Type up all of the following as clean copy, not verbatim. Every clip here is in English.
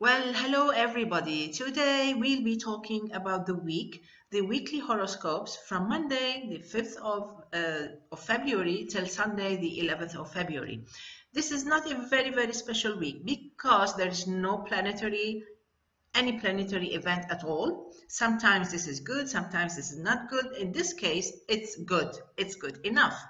Well, hello everybody. Today we'll be talking about the weekly horoscopes from Monday, the 5th of February till Sunday, the 11th of February. This is not a very special week because there is no any planetary event at all. Sometimes this is good, sometimes this is not good. In this case, it's good. It's good enough.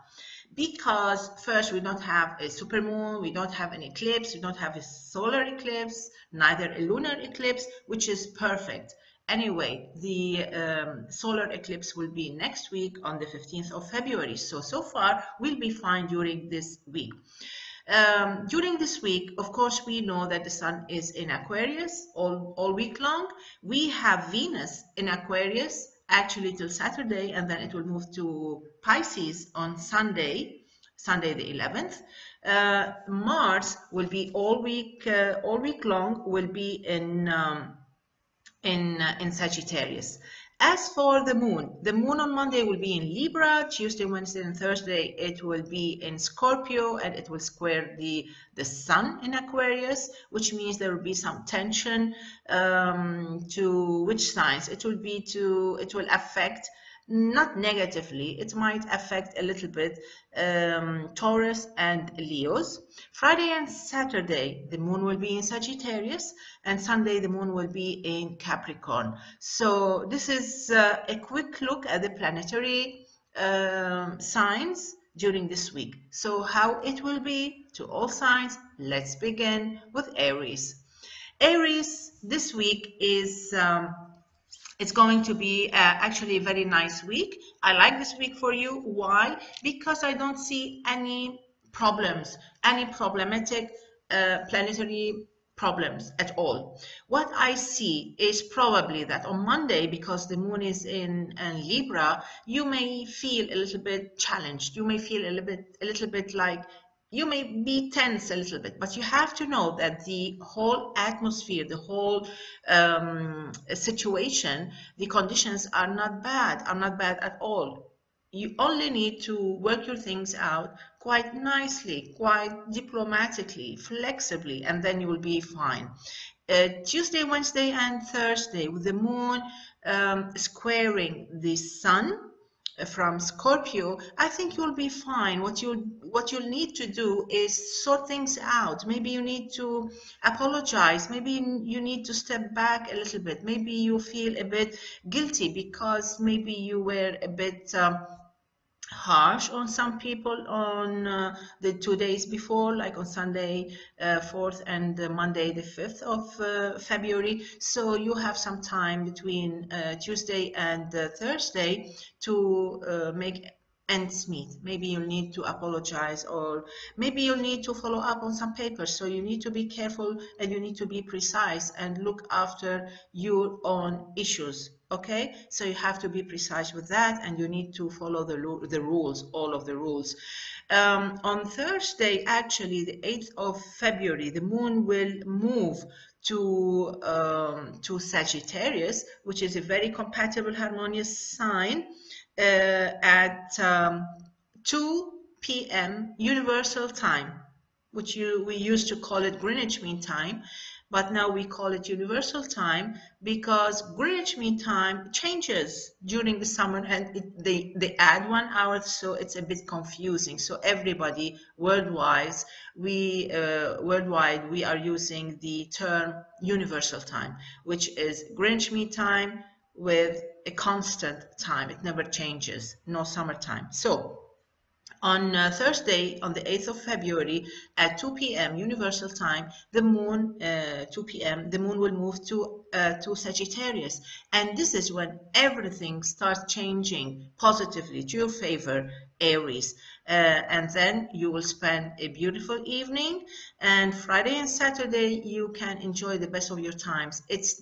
Because first, we don't have a supermoon, we don't have an eclipse, we don't have a solar eclipse, neither a lunar eclipse, which is perfect. Anyway, the solar eclipse will be next week on the 15th of February. So far, we'll be fine during this week. During this week, of course, we know that the sun is in Aquarius all week long. We have Venus in Aquarius actually till Saturday, and then it will move to Pisces on Sunday the 11th. Mars will be all week long will be in Sagittarius. As for the moon on Monday will be in Libra, Tuesday, Wednesday, and Thursday it will be in Scorpio, and it will square the sun in Aquarius, which means there will be some tension to which signs it will be to. It will affect, not negatively, it might affect a little bit Taurus and Leos. Friday and Saturday the moon will be in Sagittarius, and Sunday the moon will be in Capricorn. So this is a quick look at the planetary signs during this week. So how it will be to all signs. Let's begin with Aries. Aries this week is it's going to be actually a very nice week. I like this week for you. Why? Because I don't see any problems, any problematic planetary problems at all. What I see is probably that on Monday, because the moon is in Libra, you may feel a little bit challenged. You may feel a little bit like you may be tense a little bit, but you have to know that the whole atmosphere, the whole situation, the conditions are not bad at all. You only need to work your things out quite nicely, quite diplomatically, flexibly, and then you will be fine. Tuesday, Wednesday, and Thursday, with the moon squaring the sun from Scorpio, I think you'll be fine. What you'll need to do is sort things out. Maybe you need to apologize. Maybe you need to step back a little bit. Maybe you feel a bit guilty because maybe you were a bit harsh on some people on the 2 days before, like on Sunday 4th and Monday the 5th of February. So you have some time between Tuesday and Thursday to make ends meet. Maybe you'll need to apologize, or maybe you'll need to follow up on some papers. So you need to be careful, and you need to be precise and look after your own issues. Okay, so you have to be precise with that, and you need to follow the rules, all of the rules. On Thursday, actually, the 8th of February, the moon will move to Sagittarius, which is a very compatible, harmonious sign, at 2 p.m. Universal Time, which we used to call it Greenwich Mean Time. But now we call it Universal Time because Greenwich Mean Time changes during the summer, and they add 1 hour, so it's a bit confusing. So everybody worldwide we are using the term Universal Time, which is Greenwich Mean Time with a constant time. It never changes, no summertime. So on Thursday, on the 8th of February at 2 p.m. Universal Time, the moon, 2 p.m., the moon will move to Sagittarius. And this is when everything starts changing positively to your favor, Aries. And then you will spend a beautiful evening. And Friday and Saturday, you can enjoy the best of your times. It's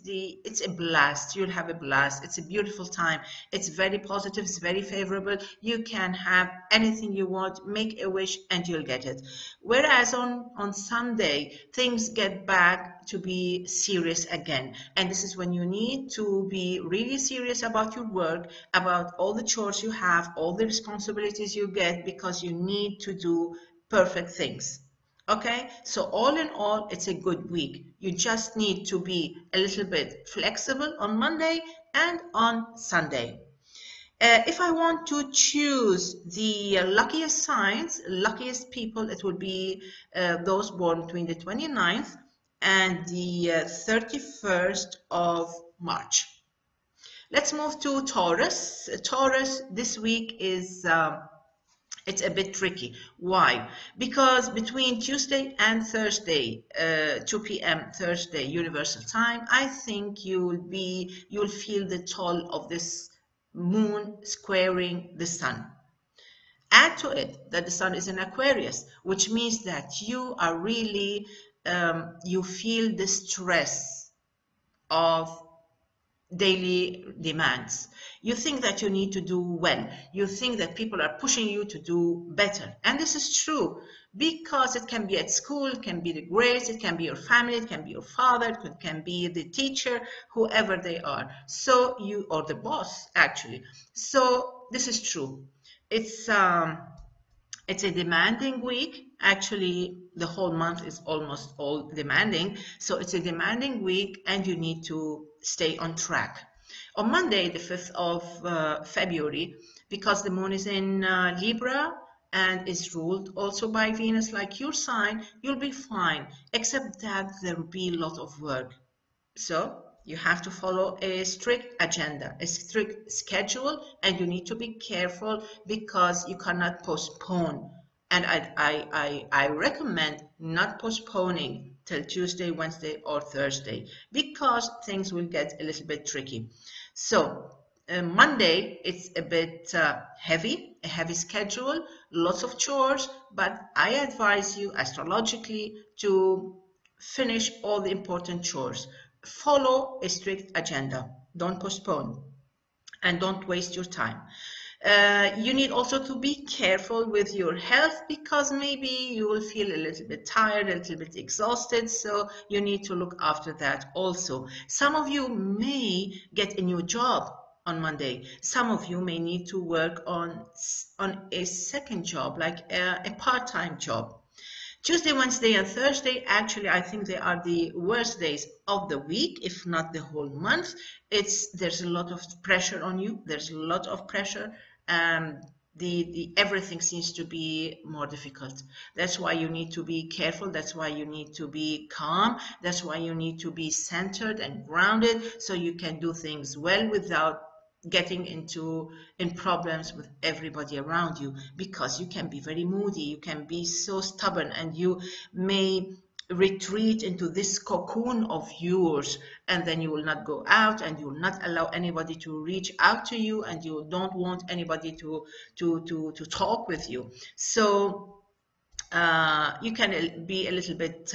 a blast. You'll have a blast. It's a beautiful time. It's very positive. It's very favorable. You can have anything you want. Make a wish and you'll get it. Whereas on Sunday, things get back to be serious again. And this is when you need to be really serious about your work, about all the chores you have, all the responsibilities you get, because you need to do perfect things. Okay, so all in all, it's a good week. You just need to be a little bit flexible on Monday and on Sunday. If I want to choose the luckiest signs, luckiest people, it would be those born between the 29th and the 31st of March. Let's move to Taurus. Taurus this week is it's a bit tricky. Why? Because between Tuesday and Thursday, 2 p.m. Thursday Universal Time, I think you'll feel the toll of this moon squaring the sun. Add to it that the sun is in Aquarius, which means that you are really you feel the stress of daily demands. You think that you need to do well. You think that people are pushing you to do better. And this is true because it can be at school, it can be the grades, it can be your family, it can be your father, it can be the teacher, whoever they are. So you, or the boss actually. So this is true. It's a demanding week. Actually, the whole month is almost all demanding. So it's a demanding week and you need to stay on track. On Monday, the 5th of February, because the moon is in Libra and is ruled also by Venus, like your sign, you'll be fine, except that there'll be a lot of work. So you have to follow a strict agenda, a strict schedule, and you need to be careful because you cannot postpone. And I recommend not postponing till Tuesday, Wednesday, or Thursday because things will get a little bit tricky. So Monday, it's a bit heavy, a heavy schedule, lots of chores, but I advise you astrologically to finish all the important chores. Follow a strict agenda. Don't postpone and don't waste your time. You need also to be careful with your health because maybe you will feel a little bit tired, a little bit exhausted, so you need to look after that also. Some of you may get a new job on Monday. Some of you may need to work on a second job, like a part-time job. Tuesday, Wednesday, and Thursday, actually, I think they are the worst days of the week, if not the whole month. There's a lot of pressure on you. There's a lot of pressure. Everything seems to be more difficult. That's why you need to be careful. That's why you need to be calm. That's why you need to be centered and grounded so you can do things well without getting in problems with everybody around you, because you can be very moody, you can be so stubborn, and you may retreat into this cocoon of yours, and then you will not go out and you will not allow anybody to reach out to you, and you don't want anybody to talk with you. So you can be a little bit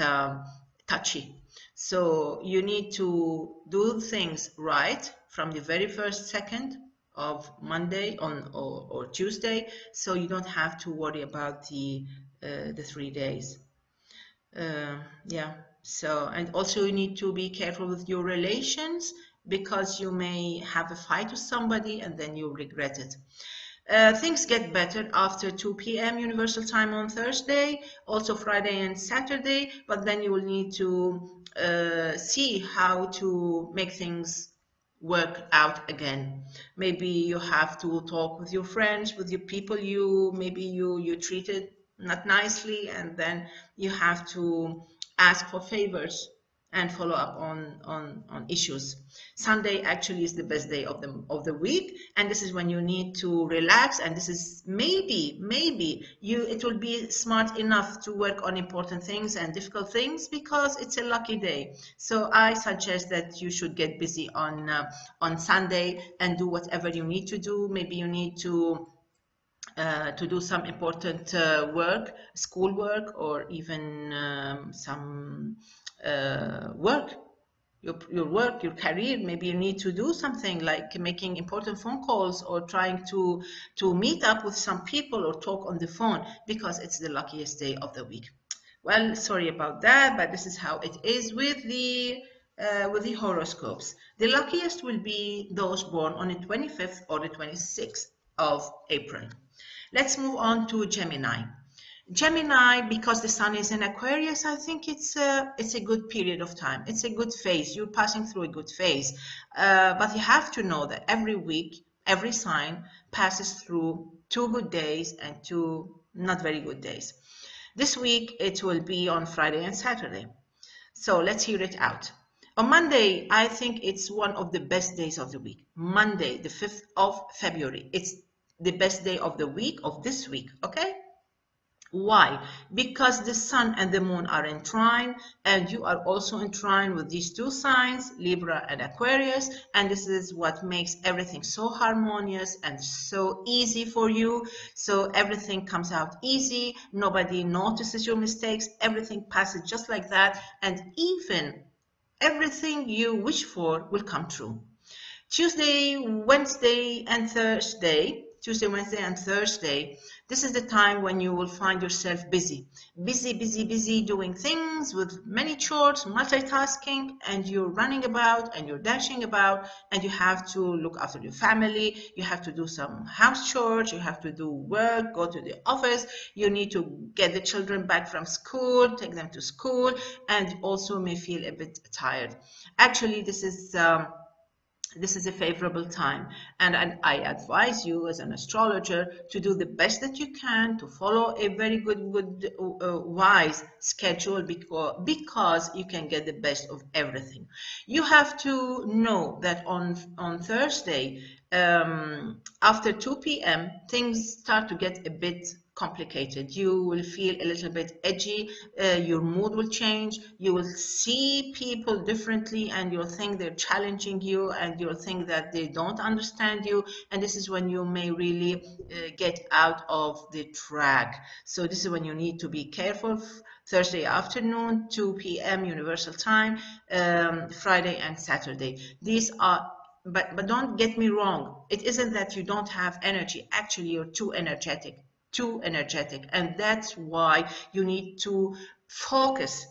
touchy. So you need to do things right from the very first second of Monday or Tuesday, so you don't have to worry about the 3 days. Yeah. So, and also you need to be careful with your relations because you may have a fight with somebody and then you regret it. Things get better after 2 p.m. Universal Time on Thursday, also Friday and Saturday, but then you will need to see how to make things work out again. Maybe you have to talk with your friends, with your people you treated not nicely, and then you have to ask for favors and follow up on issues. Sunday actually is the best day of the week, and this is when you need to relax, and this is maybe it will be smart enough to work on important things and difficult things because it's a lucky day. So I suggest that you should get busy on Sunday and do whatever you need to do. Maybe you need to do some important work, school work, or even some work, your work, your career. Maybe you need to do something like making important phone calls or trying to meet up with some people or talk on the phone because it's the luckiest day of the week. Well, sorry about that, but this is how it is with the horoscopes. The luckiest will be those born on the 25th or the 26th of April. Let's move on to Gemini. Gemini, because the sun is in Aquarius, I think it's a good period of time. It's a good phase. You're passing through a good phase. But you have to know that every week, every sign passes through 2 good days and 2 not very good days. This week, it will be on Friday and Saturday. So let's hear it out. On Monday, I think it's one of the best days of the week. Monday, the 5th of February. It's the best day of the week, of this week, okay? Why? Because the sun and the moon are in trine, and you are also in trine with these 2 signs, Libra and Aquarius, and this is what makes everything so harmonious and so easy for you. So everything comes out easy, nobody notices your mistakes, everything passes just like that, and even everything you wish for will come true. Tuesday, Wednesday, and Thursday, this is the time when you will find yourself busy. Busy doing things with many chores, multitasking, and you're running about and you're dashing about, and you have to look after your family, you have to do some house chores, you have to do work, go to the office, you need to get the children back from school, take them to school, and also may feel a bit tired. Actually, this is a favorable time, and I advise you as an astrologer to do the best that you can to follow a very wise schedule, because you can get the best of everything. You have to know that on Thursday, after 2 p.m. things start to get a bit complicated. You will feel a little bit edgy, your mood will change, you will see people differently, and you'll think they're challenging you, and you'll think that they don't understand you, and this is when you may really get out of the track. So this is when you need to be careful. Thursday afternoon, 2 p.m. Universal Time, Friday and Saturday. These are but don't get me wrong, it isn't that you don't have energy. Actually, you're too energetic, and that's why you need to focus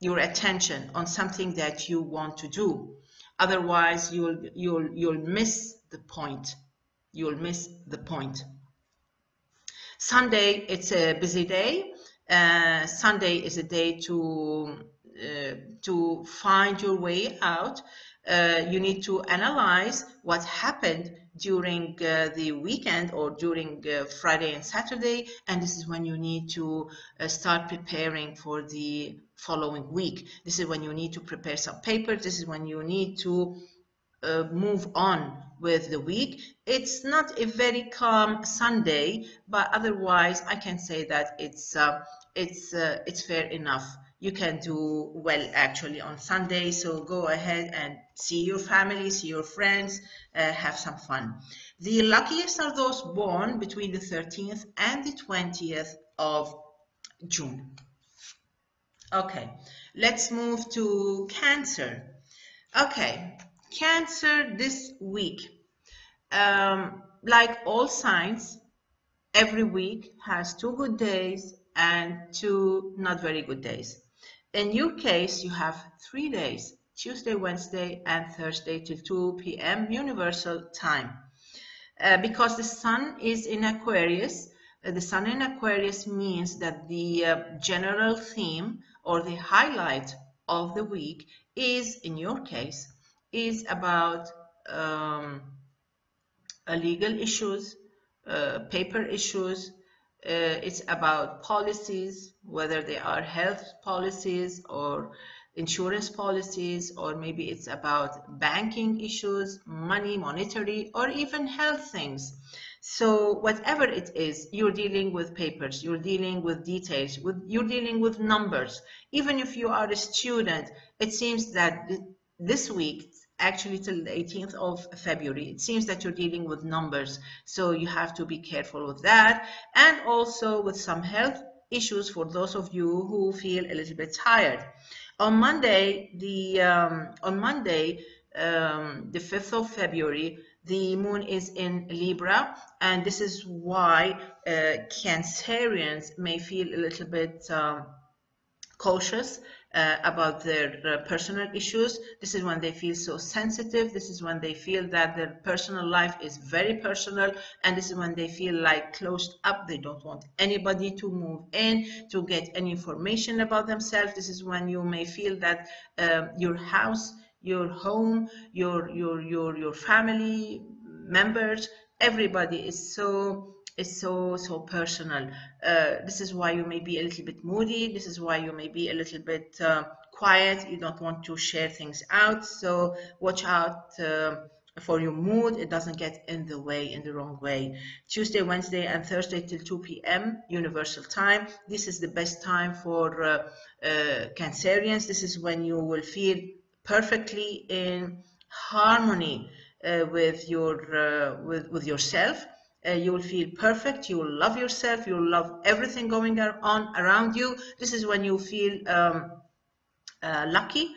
your attention on something that you want to do. Otherwise, you'll miss the point. Sunday, it's a busy day. Sunday is a day to find your way out. You need to analyze what happened during the weekend or during Friday and Saturday, and this is when you need to start preparing for the following week. This is when you need to prepare some papers. This is when you need to move on with the week. It's not a very calm Sunday, but otherwise I can say that it's fair enough. You can do well actually on Sunday, so go ahead and see your family, see your friends, have some fun. The luckiest are those born between the 13th and the 20th of June. Okay, let's move to Cancer. Okay, Cancer this week, like all signs, every week has 2 good days and 2 not very good days. In your case, you have 3 days, Tuesday, Wednesday, and Thursday till 2 p.m. Universal Time. Because the sun is in Aquarius, the sun in Aquarius means that the general theme or the highlight of the week is, in your case, is about legal issues, paper issues. It's about policies, whether they are health policies or insurance policies, or maybe it's about banking issues, money, monetary, or even health things. So whatever it is, you're dealing with papers, you're dealing with details, you're dealing with numbers. Even if you are a student, it seems that this week, actually till the 18th of February, it seems that you're dealing with numbers, so you have to be careful with that, and also with some health issues for those of you who feel a little bit tired. On Monday, the 5th of February, the moon is in Libra, and this is why Cancerians may feel a little bit cautious about their personal issues. This is when they feel so sensitive. This is when they feel that their personal life is very personal, and this is when they feel like closed up. They don't want anybody to move in to get any information about themselves. This is when you may feel that your house, your home, your family members, everybody is so personal. This is why you may be a little bit moody. This is why you may be a little bit quiet. You don't want to share things out. So watch out for your mood. It doesn't get in the wrong way. Tuesday, Wednesday, and Thursday till 2 p.m. Universal Time. This is the best time for Cancerians. This is when you will feel perfectly in harmony with yourself. You will feel perfect. You will love yourself. You will love everything going on around you. This is when you feel lucky,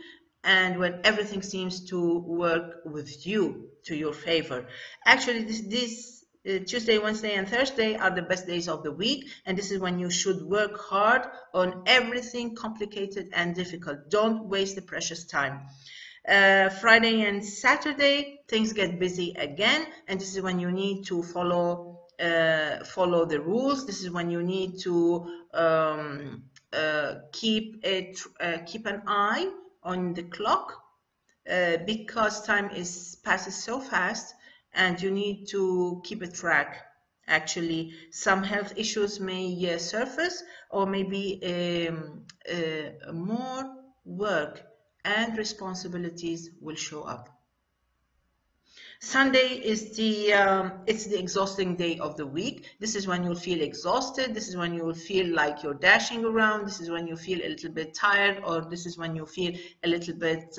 and when everything seems to work with you to your favor. Actually, this Tuesday, Wednesday, and Thursday are the best days of the week, and this is when you should work hard on everything complicated and difficult. Don't waste the precious time. Friday and Saturday, things get busy again, and this is when you need to follow the rules. This is when you need to keep an eye on the clock, because time passes so fast, and you need to keep a track. Actually, some health issues may surface, or maybe more work and responsibilities will show up. Sunday is the exhausting day of the week. This is when you'll feel exhausted. This is when you'll feel like you're dashing around. This is when you feel a little bit tired, or this is when you feel a little bit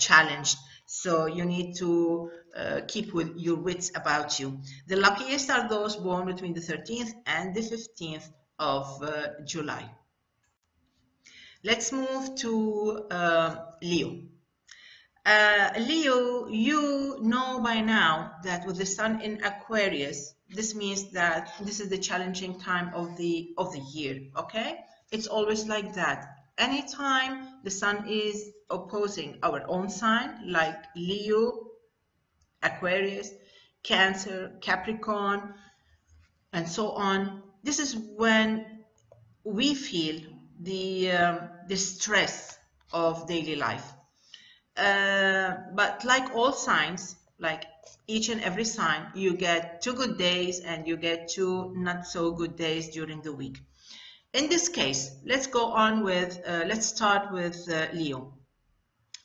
challenged. So you need to keep with your wits about you. The luckiest are those born between the 13th and the 15th of July. Let's move to Leo. Leo, you know by now that with the sun in Aquarius, this means that this is the challenging time of the year, okay? It's always like that. Anytime the sun is opposing our own sign, like Leo, Aquarius, Cancer, Capricorn, and so on, this is when we feel the stress of daily life. But like all signs, like each and every sign, you get two good days and you get two not so good days during the week. In this case, let's start with Leo.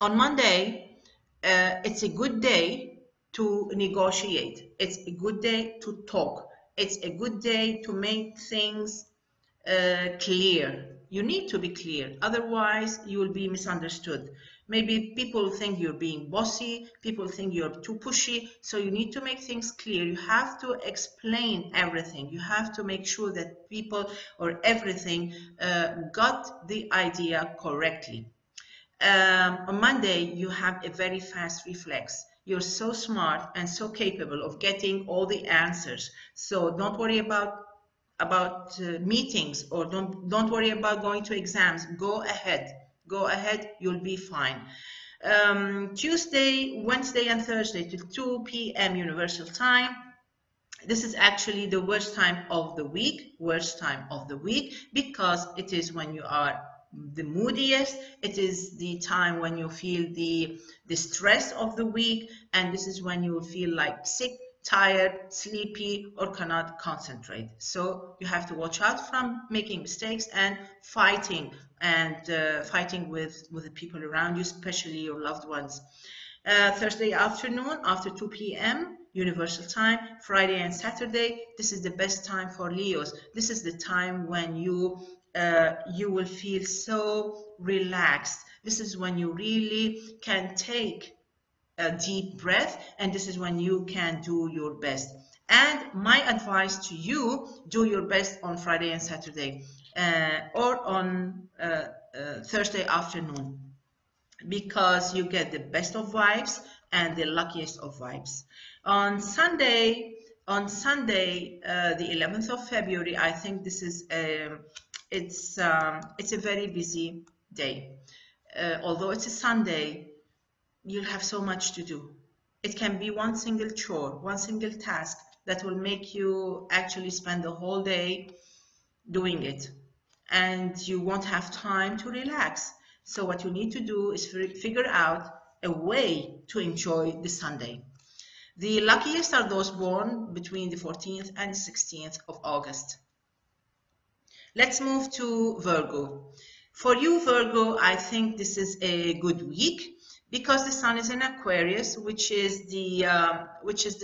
On Monday, it's a good day to negotiate. It's a good day to talk. It's a good day to make things clear. You need to be clear, otherwise you will be misunderstood. Maybe people think you're being bossy, people think you're too pushy, so you need to make things clear. You have to explain everything. You have to make sure that people or everything got the idea correctly. On Monday, you have a very fast reflex. You're so smart and so capable of getting all the answers, so don't worry about meetings, or don't worry about going to exams. Go ahead, you'll be fine. Tuesday, Wednesday, and Thursday till 2 p.m. Universal Time. This is actually the worst time of the week, because it is when you are the moodiest. It is the time when you feel the stress of the week, and this is when you feel like sick, tired, sleepy, or cannot concentrate. So you have to watch out from making mistakes and fighting with the people around you, especially your loved ones. Thursday afternoon after 2 p.m. Universal Time, Friday and Saturday, this is the best time for Leos. This is the time when you will feel so relaxed. This is when you really can take a deep breath, and this is when you can do your best. And my advice to you, do your best on Friday and Saturday, or on Thursday afternoon, because you get the best of vibes and the luckiest of vibes. On Sunday, the 11th of February, I think it's a very busy day. Although it's a Sunday, you'll have so much to do. It can be one single chore, one single task that will make you actually spend the whole day doing it, and you won't have time to relax. So what you need to do is figure out a way to enjoy the Sunday. The luckiest are those born between the 14th and 16th of August. Let's move to Virgo. For you, Virgo, I think this is a good week because the Sun is in Aquarius, which is the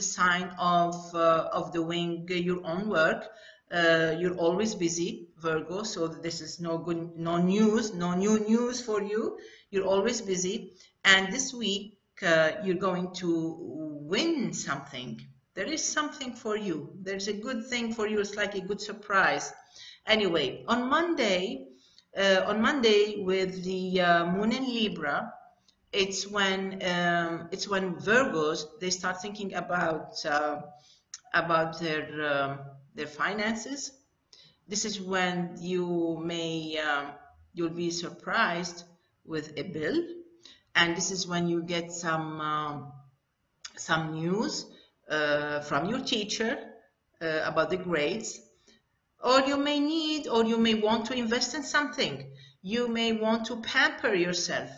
sign of doing your own work. You're always busy, Virgo, so this is no new news for you. You're always busy, and this week you're going to win something. There is something for you. There's a good thing for you. It's like a good surprise. Anyway, on Monday with the moon in Libra, it's when Virgos, they start thinking about their finances. This is when you may you'll be surprised with a bill, and this is when you get some news from your teacher about the grades. Or you may need, or you may want to invest in something. You may want to pamper yourself.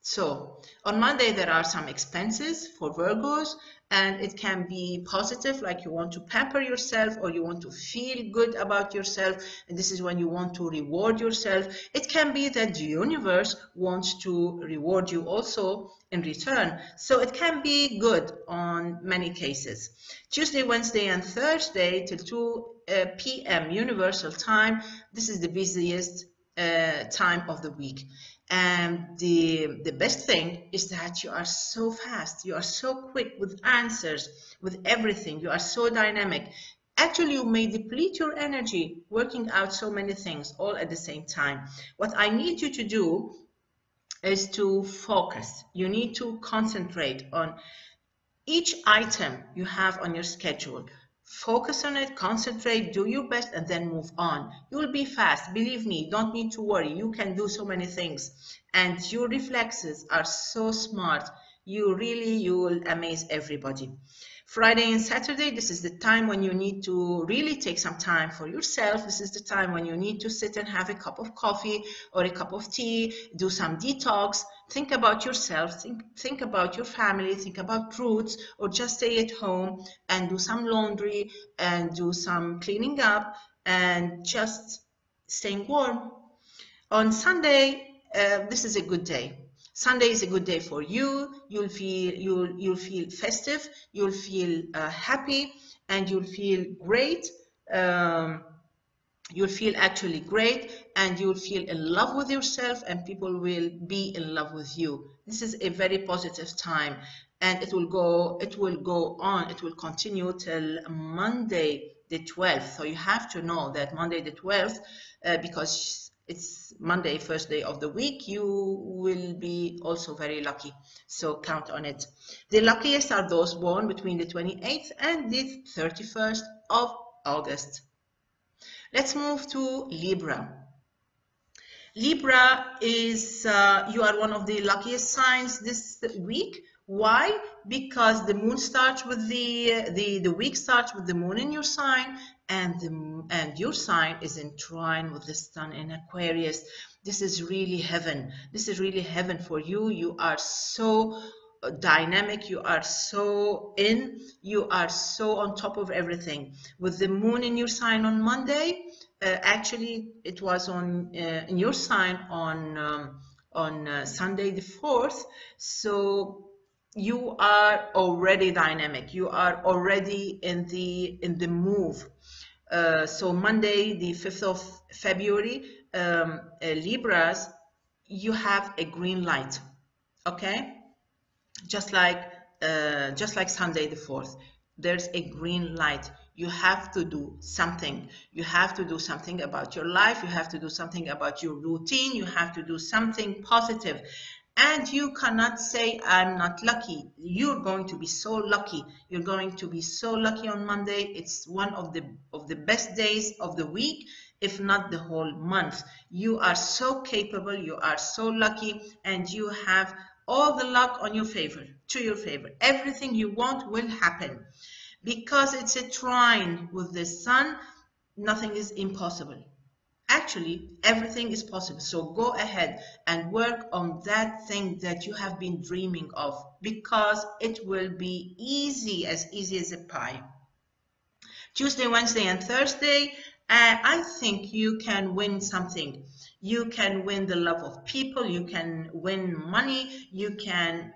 So on Monday, there are some expenses for Virgos, and it can be positive, like you want to pamper yourself, or you want to feel good about yourself. And this is when you want to reward yourself. It can be that the universe wants to reward you also in return. So it can be good on many cases. Tuesday, Wednesday, and Thursday till 2 p.m. Universal Time. This is the busiest time of the week, and the best thing is that you are so fast, you are so quick with answers, with everything. You are so dynamic. Actually, you may deplete your energy working out so many things all at the same time. What I need you to do is to focus. You need to concentrate on each item you have on your schedule. Focus on it, concentrate, do your best, and then move on. You'll be fast, believe me. Don't need to worry. You can do so many things, and your reflexes are so smart. You will amaze everybody. Friday and Saturday, this is the time when you need to really take some time for yourself. This is the time when you need to sit and have a cup of coffee or a cup of tea, do some detox, think about yourself, think about your family, think about roots, or just stay at home and do some laundry and do some cleaning up and just staying warm. On Sunday, this is a good day. Sunday is a good day for you. You'll feel festive, you'll feel happy, and you'll feel great. You'll feel actually great, and you'll feel in love with yourself, and people will be in love with you. This is a very positive time, and it will go on. It will continue till Monday the 12th. So you have to know that Monday the 12th, because it's Monday, first day of the week, you will be also very lucky. So count on it. The luckiest are those born between the 28th and the 31st of August. Let's move to Libra. Libra is, you are one of the luckiest signs this week. Why? Because the moon starts with the week starts with the moon in your sign, and your sign is in trine with the Sun in Aquarius. This is really heaven. This is really heaven for you. You are so dynamic, you are so in, you are so on top of everything. With the moon in your sign on Monday, actually it was in your sign on Sunday the 4th, so you are already dynamic. You are already in the move. So Monday, the 5th of February, Libras, you have a green light. Okay, just like Sunday the 4th, there's a green light. You have to do something. You have to do something about your life. You have to do something about your routine. You have to do something positive. And you cannot say, I'm not lucky. You're going to be so lucky. You're going to be so lucky on Monday. It's one of the best days of the week. if not the whole month. You are so capable, you are so lucky, and you have all the luck on your favor, to your favor. Everything you want will happen. Because it's a trine with the sun, nothing is impossible. Actually, everything is possible. So go ahead and work on that thing that you have been dreaming of, because it will be easy as a pie. Tuesday, Wednesday, and Thursday, I think you can win something. You can win the love of people, you can win money, you can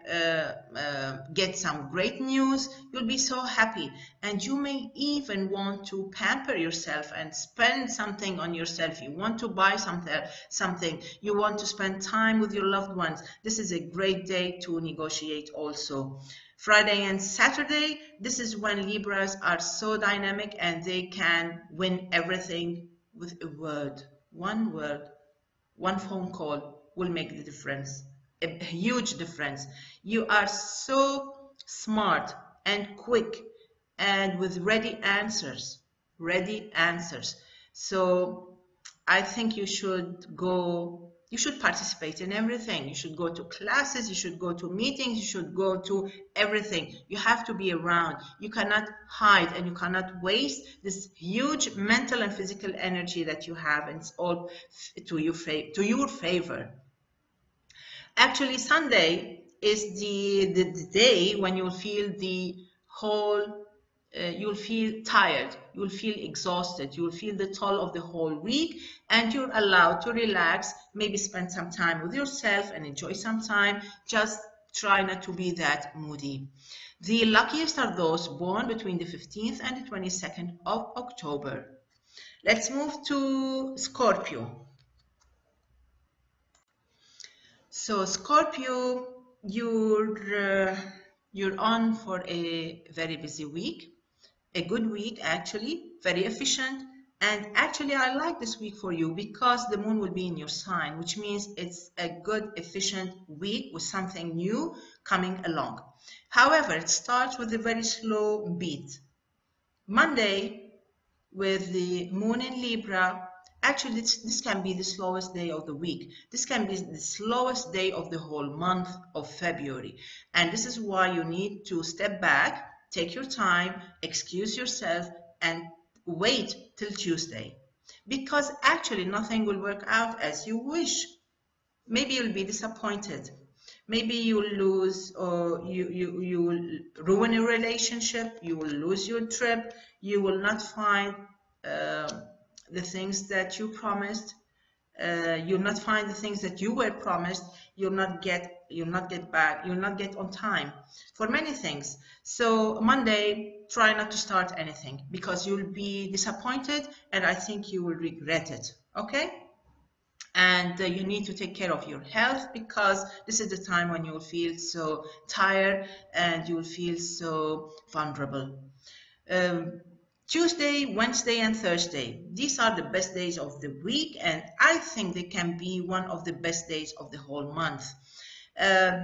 get some great news. You'll be so happy, and you may even want to pamper yourself and spend something on yourself. You want to buy something, you want to spend time with your loved ones. This is a great day to negotiate also. Friday and Saturday, this is when Libras are so dynamic and they can win everything with a word. One word, one phone call will make the difference, a huge difference. You are so smart and quick and with ready answers. So I think you should participate in everything. You should go to classes, you should go to meetings, you should go to everything. You have to be around. You cannot hide and you cannot waste this huge mental and physical energy that you have, and it's all to your favor. Actually, Sunday is the day when you'll feel the whole, you'll feel tired, you'll feel exhausted, you'll feel the toll of the whole week, and you're allowed to relax, maybe spend some time with yourself and enjoy some time. Just try not to be that moody. The luckiest are those born between the 15th and the 22nd of October. Let's move to Scorpio. So Scorpio, you're on for a very busy week. A good week, actually, very efficient. And actually, I like this week for you because the moon will be in your sign, which means it's a good, efficient week with something new coming along. However, it starts with a very slow beat. Monday, with the moon in Libra, actually, this can be the slowest day of the week. This can be the slowest day of the whole month of February. And this is why you need to step back, take your time, excuse yourself, and wait till Tuesday. Because actually nothing will work out as you wish. Maybe you'll be disappointed. Maybe you'll lose, or you will ruin a relationship. You will lose your trip. You will not find the things that you promised. You'll not find the things that you were promised. You'll not get on time for many things. So Monday, try not to start anything because you'll be disappointed, and I think you will regret it. Okay? And you need to take care of your health because this is the time when you'll feel so tired and you'll feel so vulnerable. Tuesday, Wednesday, and Thursday. These are the best days of the week, and I think they can be one of the best days of the whole month.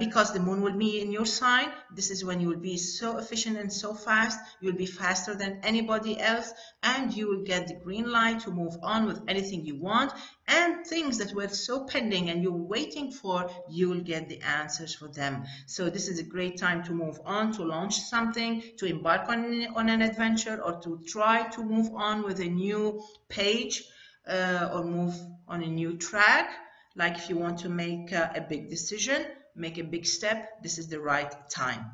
Because the moon will be in your sign, this is when you will be so efficient and so fast. You'll be faster than anybody else, and you will get the green light to move on with anything you want. And things that were so pending and you're waiting for, you will get the answers for them. So this is a great time to move on, to launch something, to embark on an adventure, or to try to move on with a new page or move on a new track. Like if you want to make a big decision, make a big step, this is the right time.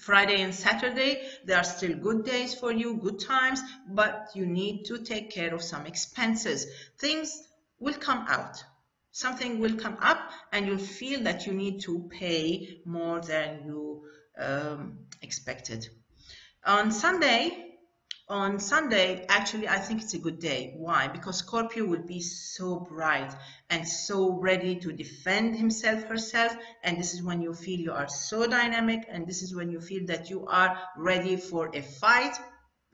Friday and Saturday, they are still good days for you, good times, but you need to take care of some expenses. Things will come out. Something will come up and you'll feel that you need to pay more than you expected. On Sunday, actually, I think it's a good day. Why? Because Scorpio will be so bright and so ready to defend himself, herself. And this is when you feel you are so dynamic. And this is when you feel that you are ready for a fight,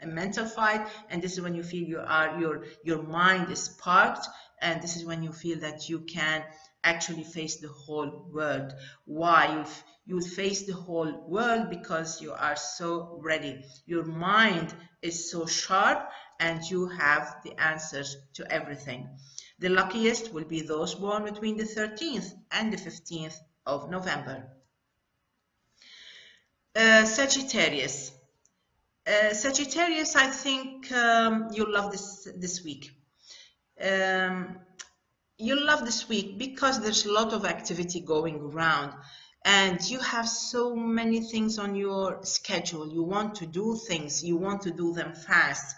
a mental fight. And this is when you feel your mind is sparked. And this is when you feel that you can actually face the whole world. Why? You face the whole world because you are so ready. Your mind is so sharp and you have the answers to everything. The luckiest will be those born between the 13th and the 15th of November. Sagittarius. Sagittarius, I think you'll love this week. You'll love this week because there's a lot of activity going around and you have so many things on your schedule. You want to do things, you want to do them fast.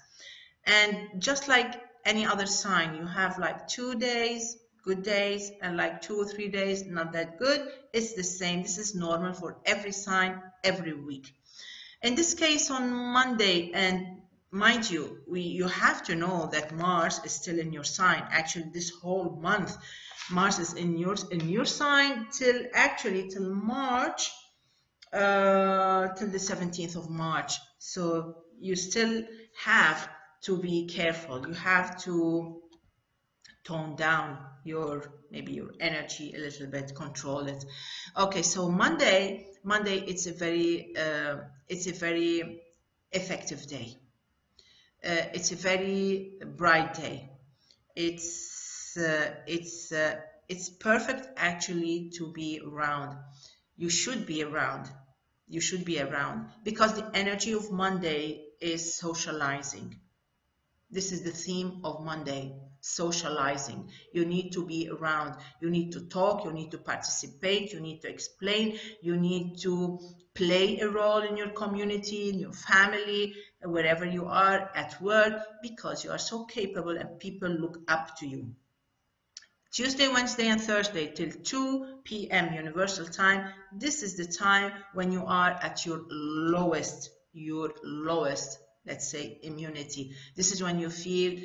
And just like any other sign, you have like 2 days, good days, and like 2 or 3 days, not that good. It's the same. This is normal for every sign, every week. In this case, on Monday, and mind you, you have to know that Mars is still in your sign. Actually, this whole month, Mars is in your sign till March, till the 17th of March. So you still have to be careful. You have to tone down maybe your energy a little bit, control it. Okay, so Monday, it's a very effective day. It's a very bright day. It's perfect actually to be around. You should be around because the energy of Monday is socializing. This is the theme of Monday, socializing. You need to be around. You need to talk. You need to participate. You need to explain. You need to play a role in your community, in your family, wherever you are, at work, because you are so capable and people look up to you. Tuesday, Wednesday, and Thursday till 2 p.m. Universal Time. This is the time when you are at your lowest, let's say, immunity. This is when you feel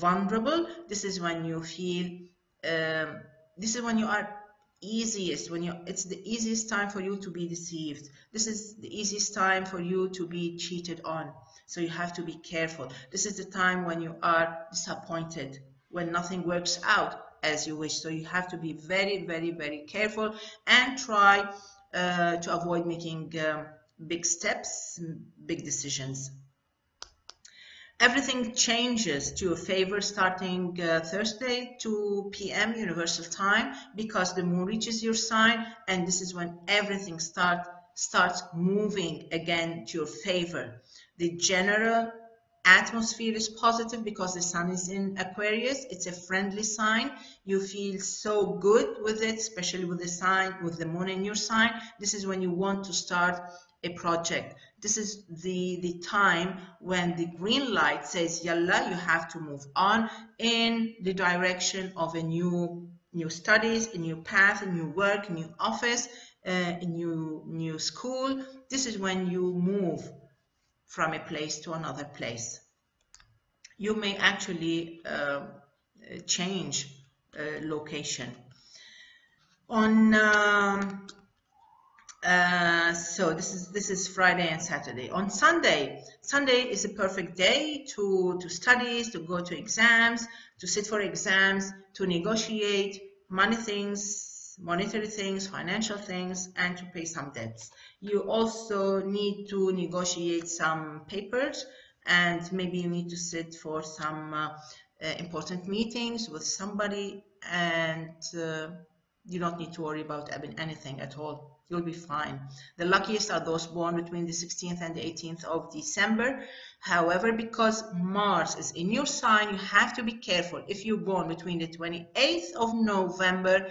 vulnerable. This is when you feel, this is when you are easiest, it's the easiest time for you to be deceived. This is the easiest time for you to be cheated on. So you have to be careful. This is the time when you are disappointed, when nothing works out as you wish. So you have to be very, very, very careful and try to avoid making big steps, big decisions. Everything changes to your favor starting Thursday, 2 p.m. Universal Time, because the moon reaches your sign, and this is when everything starts moving again to your favor. The general atmosphere is positive because the sun is in Aquarius. It's a friendly sign. You feel so good with it, especially with the moon in your sign. This is when you want to start a project. This is the time when the green light says, yalla, you have to move on in the direction of a new studies, a new path, a new work, a new office, a new school. This is when you move from a place to another place. You may actually change location. So this is Friday and Saturday. On Sunday is a perfect day to studies, to go to exams, to sit for exams, to negotiate monetary things, financial things, and to pay some debts. You also need to negotiate some papers, and maybe you need to sit for some important meetings with somebody, and you don't need to worry about anything at all. You'll be fine. The luckiest are those born between the 16th and the 18th of December. However, because Mars is in your sign, you have to be careful if you're born between the 28th of November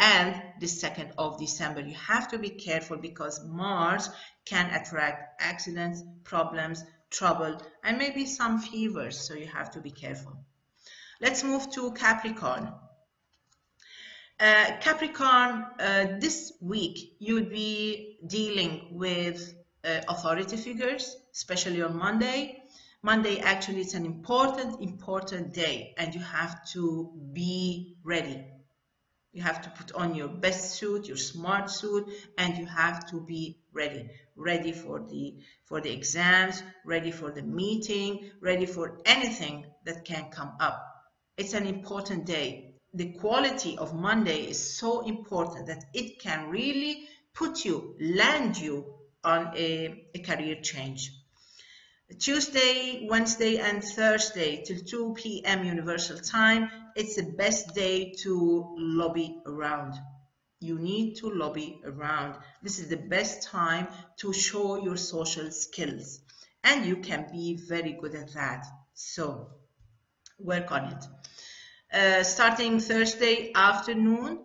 and the 2nd of December. You have to be careful because Mars can attract accidents, problems, trouble, and maybe some fevers. So you have to be careful. Let's move to Capricorn. Capricorn, this week you'll be dealing with authority figures, especially on Monday. Monday actually is an important day, and you have to be ready. You have to put on your best suit, your smart suit, and you have to be ready. Ready for the exams, ready for the meeting, ready for anything that can come up. It's an important day. the quality of Monday is so important that it can really put you, land you on a career change. Tuesday, Wednesday, and Thursday till 2 p.m. Universal Time, it's the best day to lobby around. You need to lobby around. This is the best time to show your social skills, and you can be very good at that. So work on it. Starting Thursday afternoon,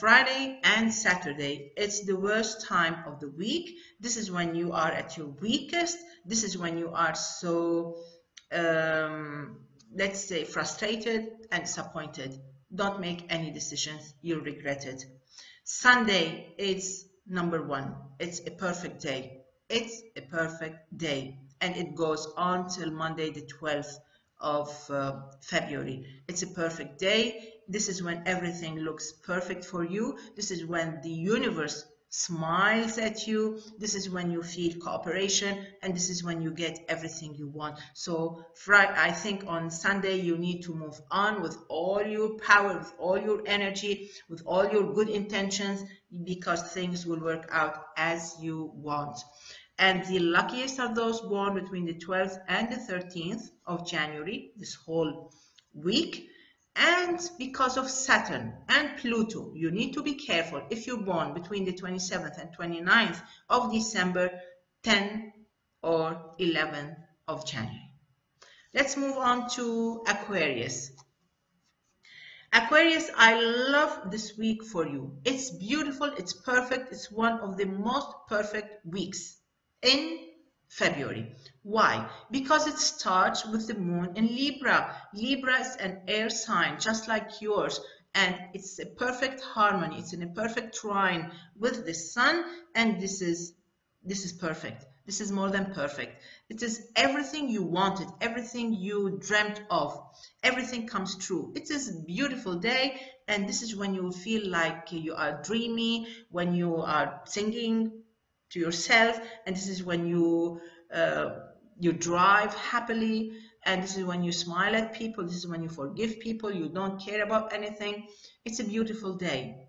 Friday and Saturday, it's the worst time of the week. This is when you are at your weakest. This is when you are so, let's say, frustrated and disappointed. Don't make any decisions, you'll regret it. Sunday, it's number one. It's a perfect day. It's a perfect day. And it goes on till Monday the 12th of February. It's a perfect day. This is when everything looks perfect for you. This is when the universe smiles at you. This is when you feel cooperation, and this is when you get everything you want. So Friday, I think on Sunday, you need to move on with all your power, with all your energy, with all your good intentions, because things will work out as you want. And the luckiest are those born between the 12th and the 13th of January, this whole week. And because of Saturn and Pluto, you need to be careful. If you're born between the 27th and 29th of December, 10 or 11 of January. Let's move on to Aquarius. Aquarius, I love this week for you. It's beautiful, it's perfect, it's one of the most perfect weeks in February. Why? Because it starts with the moon in Libra. Libra is an air sign, just like yours, and it's a perfect harmony. It's in a perfect trine with the sun, and this is perfect. This is more than perfect. It is everything you wanted, everything you dreamt of. Everything comes true. It is a beautiful day, and this is when you feel like you are dreamy, when you are singing to yourself, and this is when you drive happily, and this is when you smile at people, this is when you forgive people, you don't care about anything. It's a beautiful day.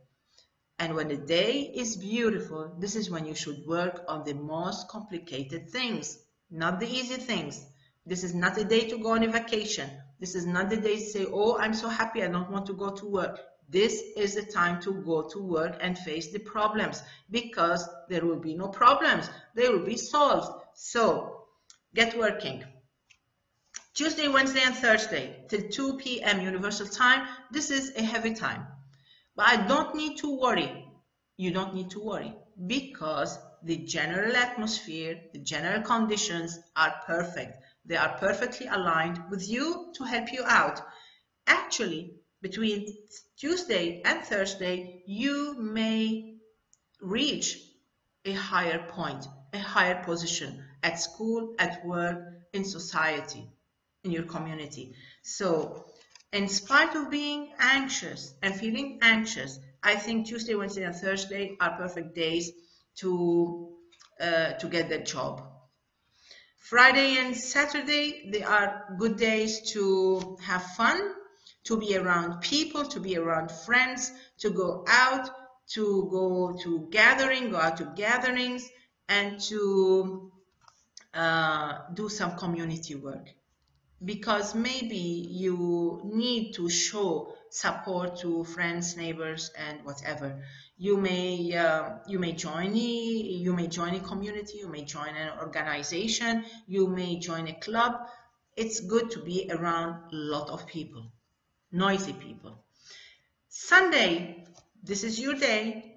And when the day is beautiful, this is when you should work on the most complicated things, not the easy things. This is not a day to go on a vacation. This is not the day to say, oh, I'm so happy, I don't want to go to work. This is the time to go to work and face the problems, because there will be no problems. They will be solved. So get working. Tuesday, Wednesday, and Thursday till 2 p.m. Universal Time. This is a heavy time, but I don't need to worry. You don't need to worry, because the general atmosphere, the general conditions are perfect. They are perfectly aligned with you to help you out. Actually, between Tuesday and Thursday, you may reach a higher point, a higher position at school, at work, in society, in your community. So in spite of being anxious and feeling anxious, I think Tuesday, Wednesday, and Thursday are perfect days to get that job. Friday and Saturday, they are good days to have fun, to be around people, to be around friends, to go out, to go out to gatherings, and to do some community work. Because maybe you need to show support to friends, neighbors, and whatever. You may join a community, you may join an organization, you may join a club. It's good to be around a lot of people. Noisy people. Sunday, this is your day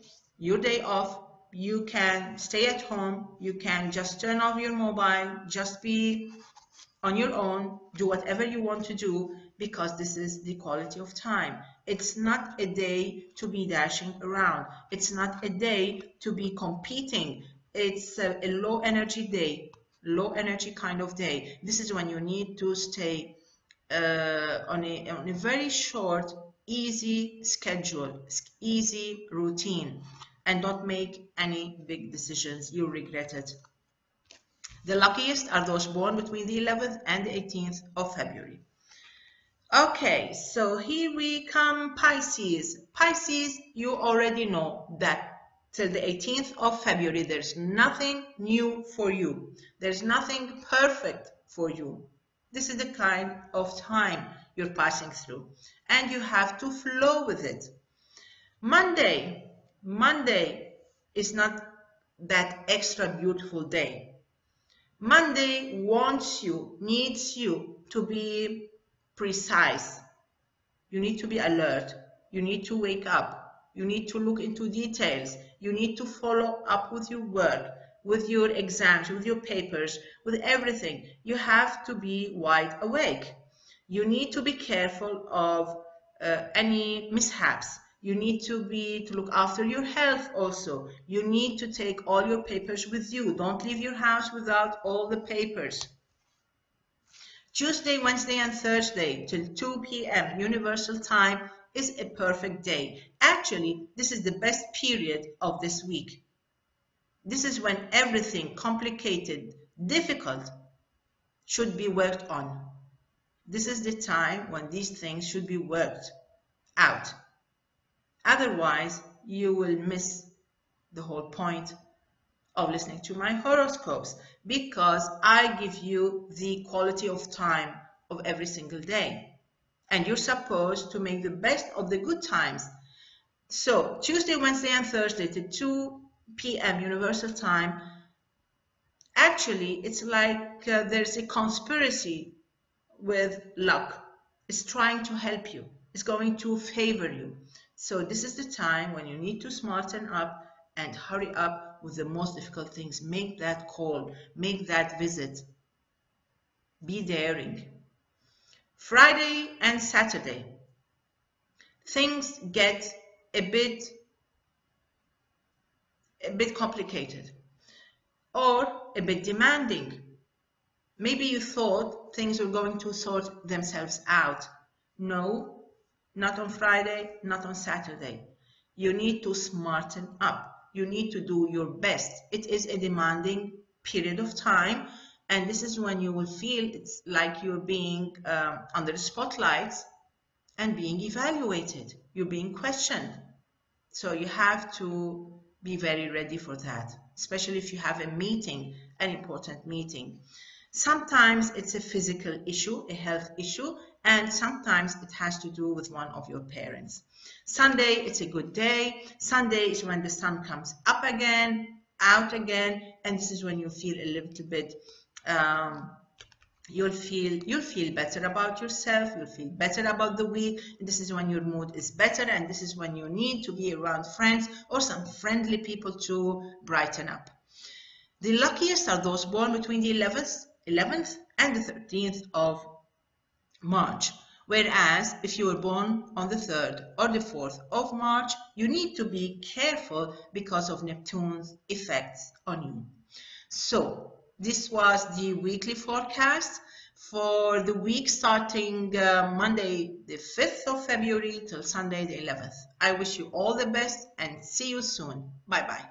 off. You can stay at home. You can just turn off your mobile, just be on your own, do whatever you want to do, because this is the quality of time. It's not a day to be dashing around. It's not a day to be competing. It's a low energy day, low energy kind of day. This is when you need to stay on a very short, easy schedule, easy routine, and don't make any big decisions. You'll regret it. The luckiest are those born between the 11th and the 18th of February. Okay, so here we come, Pisces. Pisces, you already know that till the 18th of February, there's nothing new for you. There's nothing perfect for you. This is the kind of time you're passing through, and you have to flow with it. Monday is not that extra beautiful day. Monday wants you, needs you to be precise. You need to be alert. You need to wake up. You need to look into details. You need to follow up with your work, with your exams, with your papers, with everything. You have to be wide awake. You need to be careful of any mishaps. You need to look after your health also. You need to take all your papers with you. Don't leave your house without all the papers. Tuesday, Wednesday, and Thursday till 2 p.m. Universal Time is a perfect day. Actually, this is the best period of this week. This is when everything complicated, difficult, should be worked on. This is the time when these things should be worked out. Otherwise, you will miss the whole point of listening to my horoscopes, because I give you the quality of time of every single day, and you're supposed to make the best of the good times. So Tuesday, Wednesday, and Thursday to 2 p.m. Universal Time, actually, it's like there's a conspiracy with luck. It's trying to help you. It's going to favor you. So this is the time when you need to smarten up and hurry up with the most difficult things. Make that call, make that visit. Be daring. Friday and Saturday, things get a bit complicated or a bit demanding. Maybe you thought things were going to sort themselves out. No. Not on Friday, not on Saturday. You need to smarten up. You need to do your best. It is a demanding period of time, and this is when you will feel it's like you're being under the spotlights and being evaluated. You're being questioned. So you have to be very ready for that, especially if you have a meeting, an important meeting. Sometimes it's a physical issue, a health issue, and sometimes it has to do with one of your parents. Sunday, it's a good day. Sunday is when the sun comes up again, out again, and this is when you feel a little bit, you'll feel better about yourself, you'll feel better about the week. This is when your mood is better, and this is when you need to be around friends or some friendly people to brighten up. The luckiest are those born between the 11th and the 13th of March, whereas if you were born on the 3rd or the 4th of March, you need to be careful because of Neptune's effects on you. So this was the weekly forecast for the week starting Monday the 5th of February till Sunday the 11th. I wish you all the best and see you soon. Bye bye.